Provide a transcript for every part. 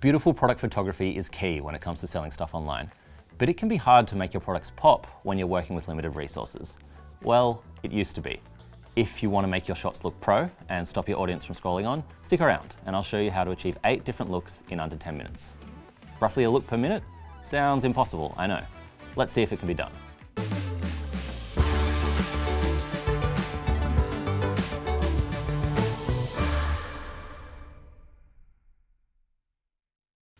Beautiful product photography is key when it comes to selling stuff online, but it can be hard to make your products pop when you're working with limited resources. Well, it used to be. If you want to make your shots look pro and stop your audience from scrolling on, stick around and I'll show you how to achieve 8 different looks in under 10 minutes. Roughly a look per minute? Sounds impossible, I know. Let's see if it can be done.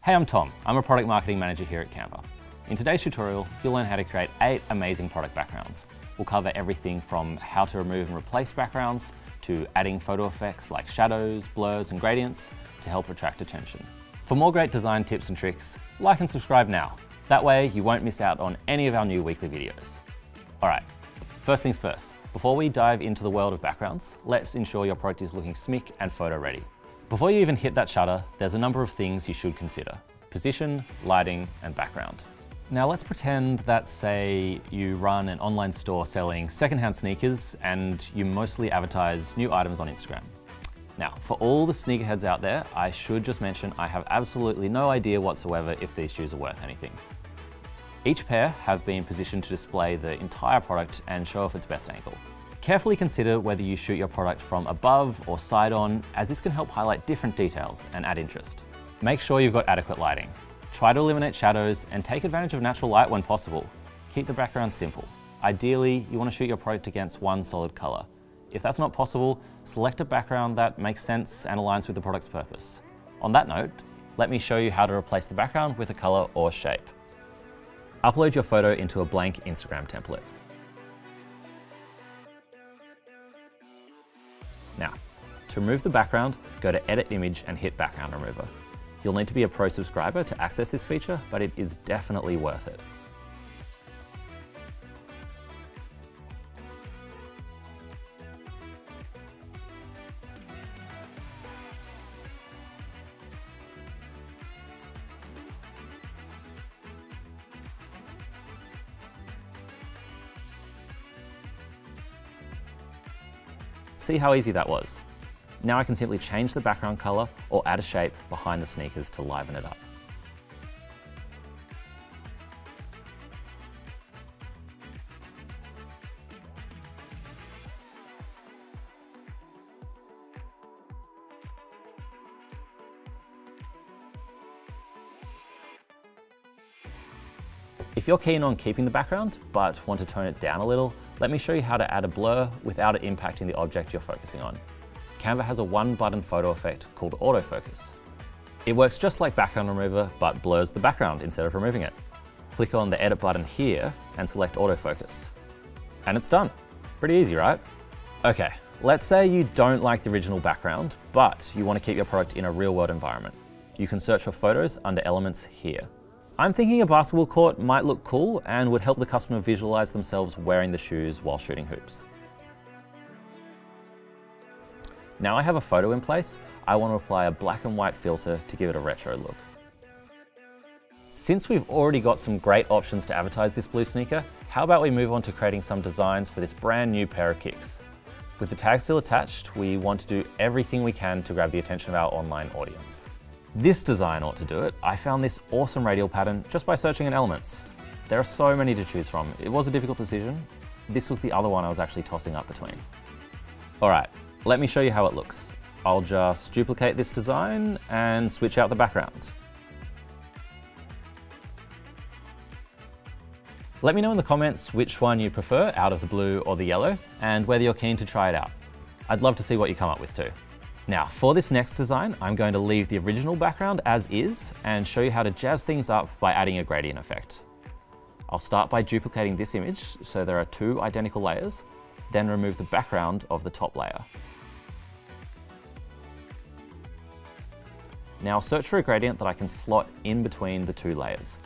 Hey, I'm Tom. I'm a product marketing manager here at Canva. In today's tutorial, you'll learn how to create 8 amazing product backgrounds. We'll cover everything from how to remove and replace backgrounds to adding photo effects like shadows, blurs, and gradients to help attract attention. For more great design tips and tricks, like and subscribe now. That way you won't miss out on any of our new weekly videos. All right, first things first. Before we dive into the world of backgrounds, let's ensure your product is looking smick and photo ready. Before you even hit that shutter, there's a number of things you should consider: position, lighting, and background. Now let's pretend that, say, you run an online store selling secondhand sneakers and you mostly advertise new items on Instagram. Now, for all the sneakerheads out there, I should just mention I have absolutely no idea whatsoever if these shoes are worth anything. Each pair have been positioned to display the entire product and show off its best angle. Carefully consider whether you shoot your product from above or side on, as this can help highlight different details and add interest. Make sure you've got adequate lighting. Try to eliminate shadows and take advantage of natural light when possible. Keep the background simple. Ideally, you want to shoot your product against one solid color. If that's not possible, select a background that makes sense and aligns with the product's purpose. On that note, let me show you how to replace the background with a color or shape. Upload your photo into a blank Instagram template. Now, to remove the background, go to Edit Image and hit Background Remover. You'll need to be a pro subscriber to access this feature, but it is definitely worth it. See how easy that was? Now I can simply change the background color or add a shape behind the sneakers to liven it up. If you're keen on keeping the background but want to tone it down a little, let me show you how to add a blur without it impacting the object you're focusing on. Canva has a one-button photo effect called autofocus. It works just like background remover, but blurs the background instead of removing it. Click on the edit button here and select autofocus. And it's done. Pretty easy, right? Okay, let's say you don't like the original background, but you want to keep your product in a real-world environment. You can search for photos under elements here. I'm thinking a basketball court might look cool and would help the customer visualize themselves wearing the shoes while shooting hoops. Now I have a photo in place, I want to apply a black and white filter to give it a retro look. Since we've already got some great options to advertise this blue sneaker, how about we move on to creating some designs for this brand new pair of kicks? With the tag still attached, we want to do everything we can to grab the attention of our online audience. This design ought to do it. I found this awesome radial pattern just by searching in Elements. There are so many to choose from. It was a difficult decision. This was the other one I was actually tossing up between. All right, let me show you how it looks. I'll just duplicate this design and switch out the background. Let me know in the comments which one you prefer out of the blue or the yellow and whether you're keen to try it out. I'd love to see what you come up with too. Now, for this next design, I'm going to leave the original background as is and show you how to jazz things up by adding a gradient effect. I'll start by duplicating this image so there are 2 identical layers, then remove the background of the top layer. Now search for a gradient that I can slot in between the 2 layers.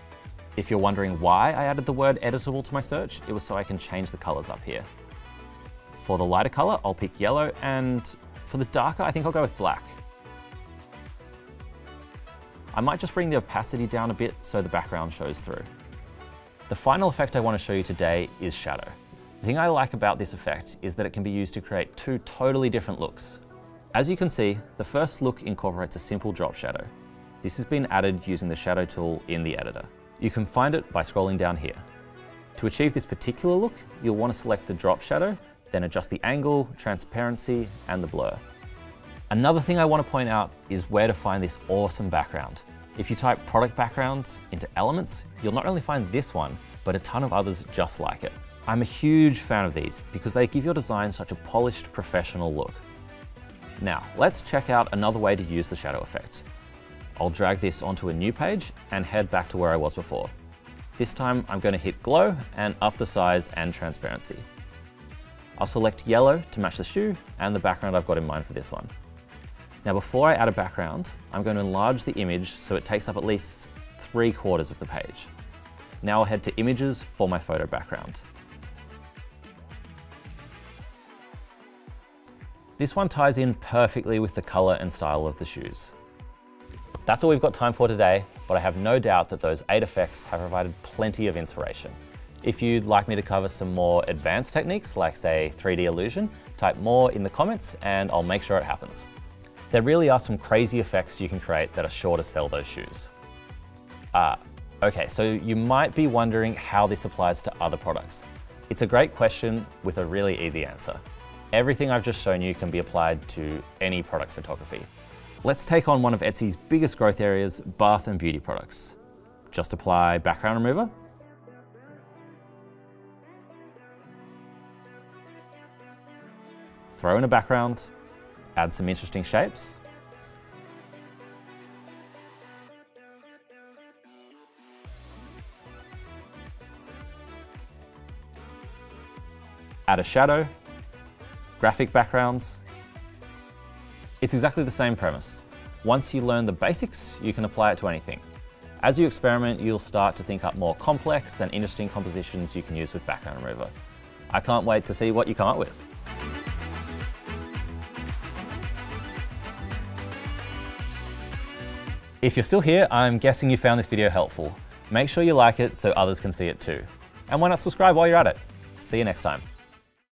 If you're wondering why I added the word editable to my search, it was so I can change the colors up here. For the lighter color, I'll pick yellow, and for the darker, I think I'll go with black. I might just bring the opacity down a bit so the background shows through. The final effect I want to show you today is shadow. The thing I like about this effect is that it can be used to create 2 totally different looks. As you can see, the first look incorporates a simple drop shadow. This has been added using the shadow tool in the editor. You can find it by scrolling down here. To achieve this particular look, you'll want to select the drop shadow, then adjust the angle, transparency, and the blur. Another thing I want to point out is where to find this awesome background. If you type product backgrounds into elements, you'll not only find this one, but a ton of others just like it. I'm a huge fan of these because they give your design such a polished, professional look. Now, let's check out another way to use the shadow effect. I'll drag this onto a new page and head back to where I was before. This time I'm going to hit glow and up the size and transparency. I'll select yellow to match the shoe and the background I've got in mind for this one. Now before I add a background, I'm going to enlarge the image so it takes up at least 3/4 of the page. Now I'll head to images for my photo background. This one ties in perfectly with the color and style of the shoes. That's all we've got time for today, but I have no doubt that those 8 effects have provided plenty of inspiration. If you'd like me to cover some more advanced techniques, like say 3D illusion, type more in the comments and I'll make sure it happens. There really are some crazy effects you can create that are sure to sell those shoes. Okay, so you might be wondering how this applies to other products. It's a great question with a really easy answer. Everything I've just shown you can be applied to any product photography. Let's take on one of Etsy's biggest growth areas, bath and beauty products. Just apply background remover. Throw in a background, add some interesting shapes. Add a shadow, graphic backgrounds. It's exactly the same premise. Once you learn the basics, you can apply it to anything. As you experiment, you'll start to think up more complex and interesting compositions you can use with background remover. I can't wait to see what you come up with. If you're still here, I'm guessing you found this video helpful. Make sure you like it so others can see it too. And why not subscribe while you're at it? See you next time.